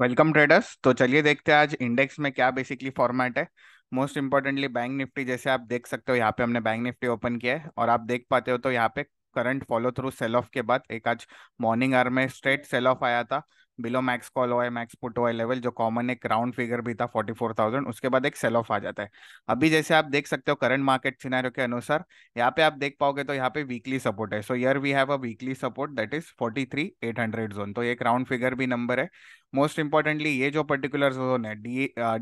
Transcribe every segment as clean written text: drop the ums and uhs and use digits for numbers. Welcome traders. तो चलिए देखते हैं आज इंडेक्स में क्या बेसिकली फॉर्मेट है। मोस्ट इंपॉर्टेंटली बैंक निफ्टी, जैसे आप देख सकते हो यहाँ पे हमने बैंक निफ्टी ओपन किया है और आप देख पाते हो तो यहाँ पे current follow through sell off के बाद एक आज मॉर्निंग आवर में स्ट्रेट सेल ऑफ आया था below max call OI max put OI level, जो कॉमन एक राउंड फिगर भी था 44,000, उसके बाद एक सेल ऑफ आ जाता है। अभी जैसे आप देख सकते हो करंट मार्केट सिनेरियो के अनुसार यहाँ पे आप देख पाओगे तो यहाँ पे वीकली सपोर्ट है। So here we have a weekly support that is 43,800 zone, तो एक राउंड फिगर भी नंबर है। मोस्ट इंपॉर्टेंटली ये जो पर्टिकुलर जोन है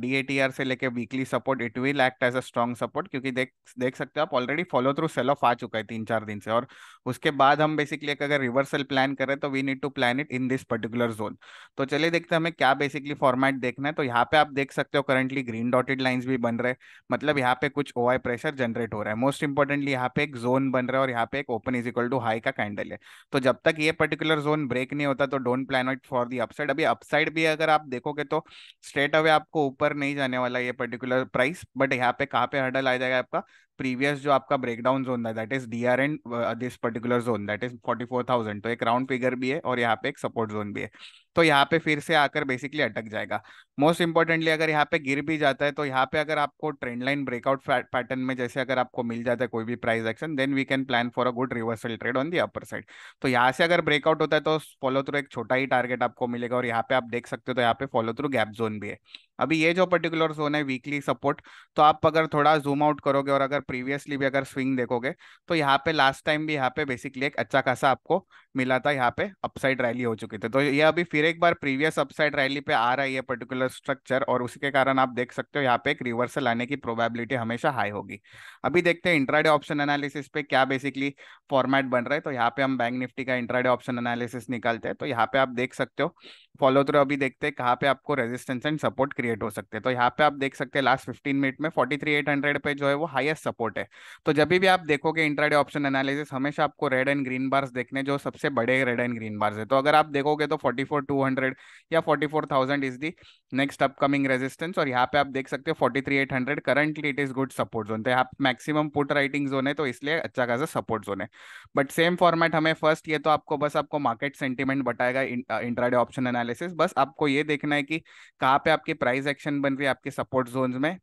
DATR से लेके weekly support, it will act as a strong support, क्योंकि देख सकते हो आप already follow through sell off आ चुका है 3-4 दिन से। और उसके बाद हम बेसिकली अगर रिवर्सल प्लान करें तो we need to plan it in this particular zone. तो चलिए देखते हैं हमें क्या बेसिकली फॉर्मेट देखना है। तो यहाँ पे आप देख सकते हो करंटली ग्रीन डॉटेड लाइंस भी बन रहे हैं, मतलब यहाँ पे कुछ ओआई प्रेशर जनरेट हो रहा है। मोस्ट इंपॉर्टेंटली यहाँ पे एक जोन बन रहा है और यहाँ पे एक open is equal to high का कैंडल है। तो जब तक ये पर्टिकुलर जोन ब्रेक नहीं होता तो don't plan it for the upside. अभी अपसाइड भी अगर आप देखोगे तो स्ट्रेट अवे आपको ऊपर नहीं जाने वाला ये पर्टिकुलर प्राइस, बट यहाँ पे कहाँ पे हर्डल आ जाएगा आपका प्रीवियस जो आपका ब्रेकडाउन जोन था that is DRN this particular zone that is 44,000। तो एक राउंड फिगर भी है और यहाँ पे एक सपोर्ट जोन भी है, तो यहाँ पे फिर से आकर बेसिकली अटक जाएगा। मोस्ट इंपॉर्टेंटली अगर यहाँ पे गिर भी जाता है तो यहाँ पे अगर आपको ट्रेंड लाइन ब्रेकआउट पैटर्न में जैसे अगर आपको मिल जाता है कोई भी price action, then we can plan for a good reversal trade on the upper side. तो यहाँ से अगर ब्रेकआउट होता है तो फॉलो थ्रू एक छोटा ही टारगेट आपको मिलेगा और यहाँ पे आप देख सकते हो तो यहाँ पे फॉलो थ्रू गैप जोन भी है। अभी ये जो पर्टिकुलर जोन है वीकली सपोर्ट, तो आप अगर थोड़ा जूम आउट करोगे और अगर प्रीवियसली भी अगर स्विंग देखोगे तो यहाँ पे लास्ट टाइम भी यहाँ पे बेसिकली एक अच्छा खासा आपको मिला था, यहाँ पे अपसाइड रैली हो चुकी थी। तो ये अभी फिर एक बार प्रीवियस अपसाइड रैली पे आ रहा है ये पर्टिकुलर स्ट्रक्चर और उसके कारण आप देख सकते हो यहाँ पे एक रिवर्सल आने की प्रोबेबिलिटी हमेशा हाई होगी। अभी देखते हैं इंट्राडे ऑप्शन एनालिसिस पे क्या बेसिकली फॉर्मेट बन रहा है। तो यहाँ पे हम बैंक निफ्टी का इंट्राडे ऑप्शन एनालिसिस निकालते हैं। तो यहाँ पे आप देख सकते हो फॉलो थ्रू, अभी देखते हैं कहाँ पे आपको रेजिस्टेंस एंड सपोर्ट क्रिएट हो सकते हैं। तो यहाँ पे आप देख सकते हैं लास्ट 15 मिनट में 43,800 पे जो है वो हाईएस्ट सपोर्ट है। तो जब भी आप देखोगे इंट्राडे ऑप्शन एनालिसिस हमेशा आपको रेड एंड ग्रीन बार्स देखने, जो सबसे बड़े रेड एंड ग्रीन बार्स है। तो अगर आप देखोगे तो 44,200 या 44,000 is the next upcoming resistance और यहाँ पे आप देख सकते हो 43,800 currently it is good support zone. तो यहाँ मैक्सिमम पुट राइटिंग जोन है तो इसलिए अच्छा खासा सपोर्ट जोन है। बट सेम फॉर्मेट हमें फर्स्ट ये तो आपको बस आपको मार्केट सेंटिमेंट बताएगा इंट्राडे ऑप्शन एनालिसिस। बस आपको ये देखना है कि कहाँ पे आपकी प्राइस एक्शन बन रही है आपके सपोर्ट जोन्स में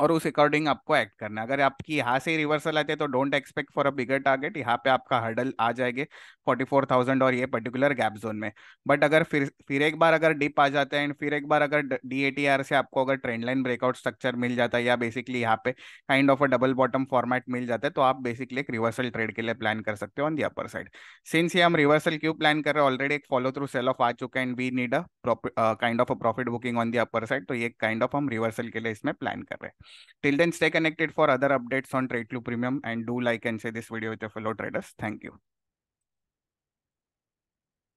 और उस अकॉर्डिंग आपको एक्ट करना। अगर आपकी यहाँ से ही रिवर्सल आते हैं तो don't expect for a bigger target, यहाँ पे आपका हर्डल आ जाएंगे 44,000 और ये पर्टिकुलर गैप जोन में। बट अगर फिर एक बार अगर डिप आ जाता है एंड फिर एक बार अगर DATR से आपको अगर ट्रेंड लाइन ब्रेकआउट स्ट्रक्चर मिल जाता है या बेसिकली यहाँ पे kind of a double bottom format मिल जाता है तो आप बेसिकली एक रिवर्सल ट्रेड के लिए प्लान कर सकते हो on the upper side. Since ये हम रिवर्सल क्यों प्लान कर रहे हैं, ऑलरेडी एक फॉलो थ्रू सेल ऑफ आ चुका है and we need a kind of a profit booking on the upper side. तो ये काइंड ऑफ हम रिवर्सल के लिए इसमें प्लान कर रहे हैं। Till then, stay connected for other updates on TradeClue Premium and do like and share this video with your fellow traders. Thank you.